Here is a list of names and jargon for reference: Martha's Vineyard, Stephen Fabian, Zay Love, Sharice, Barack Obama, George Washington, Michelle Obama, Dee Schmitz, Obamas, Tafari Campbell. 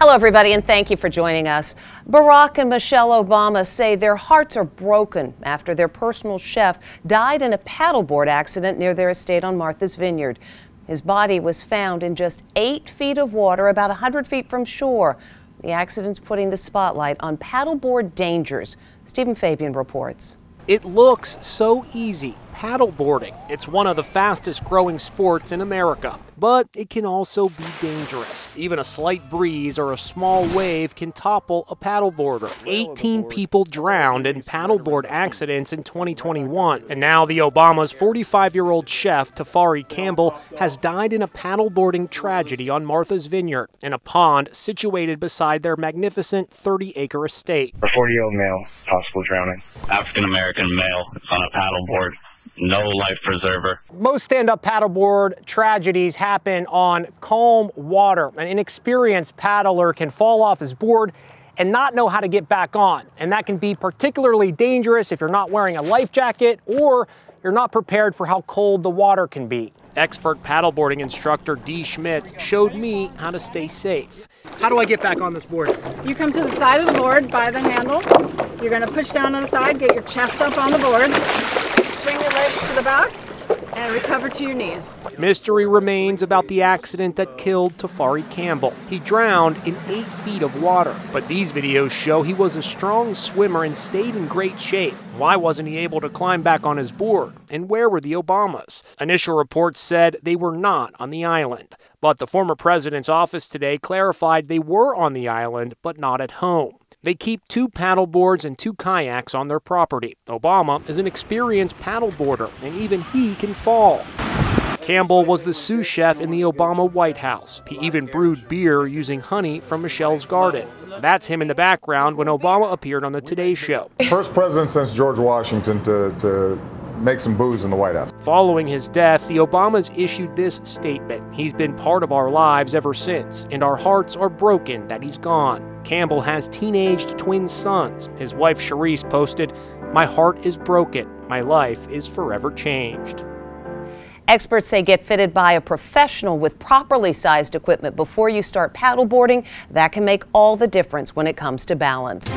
Hello, everybody, and thank you for joining us. Barack and Michelle Obama say their hearts are broken after their personal chef died in a paddleboard accident near their estate on Martha's Vineyard. His body was found in just 8 feet of water, about 100 feet from shore. The accident's putting the spotlight on paddleboard dangers. Stephen Fabian reports. It looks so easy. Paddleboarding. It's one of the fastest growing sports in America, but it can also be dangerous. Even a slight breeze or a small wave can topple a paddleboarder. 18 people drowned in paddleboard accidents in 2021, and now the Obamas' 45-year-old chef, Tafari Campbell, has died in a paddleboarding tragedy on Martha's Vineyard in a pond situated beside their magnificent 30-acre estate. A 40-year-old male, possible drowning. African-American male on a paddleboard. No life preserver. Most stand-up paddleboard tragedies happen on calm water. An inexperienced paddler can fall off his board and not know how to get back on. And that can be particularly dangerous if you're not wearing a life jacket or you're not prepared for how cold the water can be. Expert paddleboarding instructor Dee Schmitz showed me how to stay safe. How do I get back on this board? You come to the side of the board by the handle. You're going to push down on the side, get your chest up on the board. Bring your legs to the back and recover to your knees. Mystery remains about the accident that killed Tafari Campbell. He drowned in 8 feet of water, but these videos show he was a strong swimmer and stayed in great shape. Why wasn't he able to climb back on his board? And where were the Obamas? Initial reports said they were not on the island, but the former president's office today clarified they were on the island, but not at home. They keep 2 paddleboards and 2 kayaks on their property. Obama is an experienced paddleboarder, and even he can fall. Campbell was the sous chef in the Obama White House. He even brewed beer using honey from Michelle's garden. That's him in the background when Obama appeared on the Today Show. First president since George Washington to make some booze in the White House. Following his death, the Obamas issued this statement. He's been part of our lives ever since, and our hearts are broken that he's gone. Campbell has teenaged twin sons. His wife Sharice posted, "My heart is broken. My life is forever changed." Experts say get fitted by a professional with properly sized equipment before you start paddleboarding. That can make all the difference when it comes to balance.